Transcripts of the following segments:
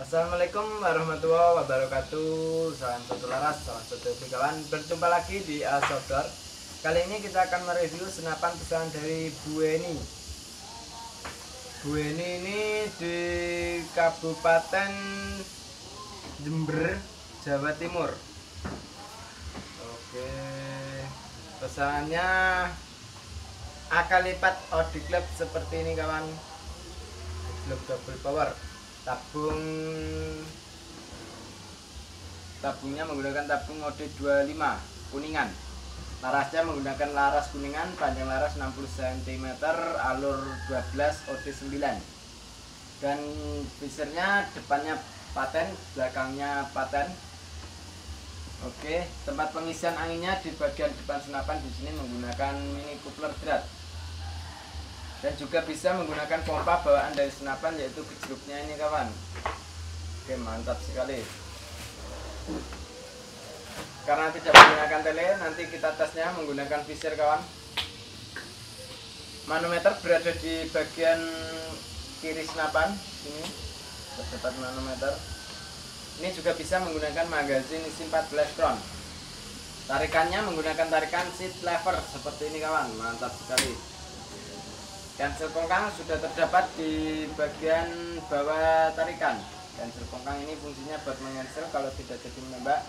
Assalamualaikum warahmatullahi wabarakatuh. Salam satu laras, salam satu kawan. Berjumpa lagi di Ahas Outdoor. Kali ini kita akan mereview senapan pesanan dari Bu Eni. Bu Eni ini di Kabupaten Jember, Jawa Timur. Oke, pesanannya AK lipat Ody club seperti ini kawan. Club double power. Tabungnya menggunakan tabung OD 25 kuningan, larasnya menggunakan laras kuningan, panjang laras 60 cm, alur 12 OD 9, dan visernya depannya paten, belakangnya paten. Oke, tempat pengisian anginnya di bagian depan senapan. Di sini menggunakan mini coupler drat, dan juga bisa menggunakan pompa bawaan dari senapan, yaitu kejeruknya ini kawan. Oke, mantap sekali. Karena tidak menggunakan tele, nanti kita tesnya menggunakan visir kawan. Manometer berada di bagian kiri senapan, ini terdapat manometer. Ini juga bisa menggunakan magazin isi 14 crown. Tarikannya menggunakan tarikan seat lever seperti ini kawan, mantap sekali. Cancel kongkang sudah terdapat di bagian bawah tarikan. Cancel kongkang ini fungsinya buat mencancel kalau tidak jadi menembak.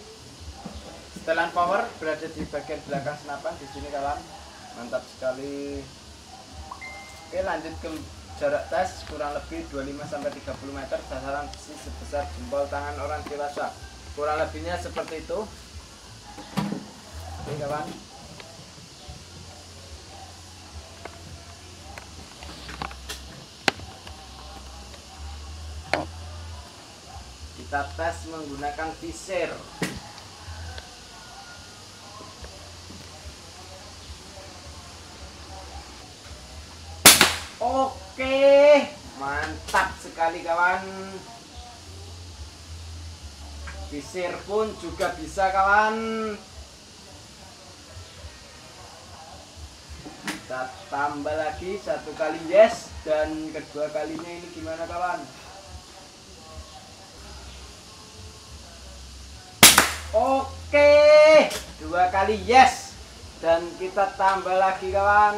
Setelan power berada di bagian belakang senapan, di sini kawan, mantap sekali. Oke, lanjut ke jarak tes, kurang lebih 25-30 meter, sasaran besi sebesar jempol tangan orang dewasa. Kurang lebihnya seperti itu. Oke kawan. Kita tes menggunakan visir. Oke, mantap sekali kawan. Visir pun juga bisa kawan. Kita tambah lagi satu kali yes, dan kedua kalinya ini gimana kawan? Oke, dua kali yes, dan kita tambah lagi kawan.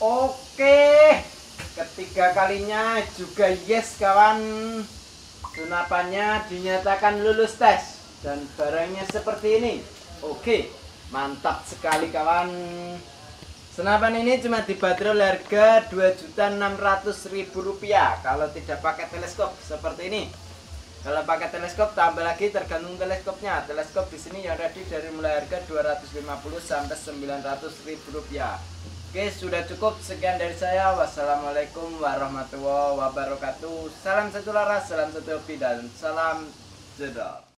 Oke, ketiga kalinya juga yes kawan. Senapannya dinyatakan lulus tes, dan barangnya seperti ini. Oke, mantap sekali kawan. Senapan ini cuma dibanderol harga Rp2.600.000 kalau tidak pakai teleskop seperti ini. Kalau pakai teleskop tambah lagi tergantung teleskopnya. Teleskop di sini yang ready dari mulai harga Rp250.000 sampai Rp900.000. Oke, sudah cukup, sekian dari saya. Wassalamualaikum warahmatullahi wabarakatuh. Salam satu laras, salam satu hobi, dan salam jedor.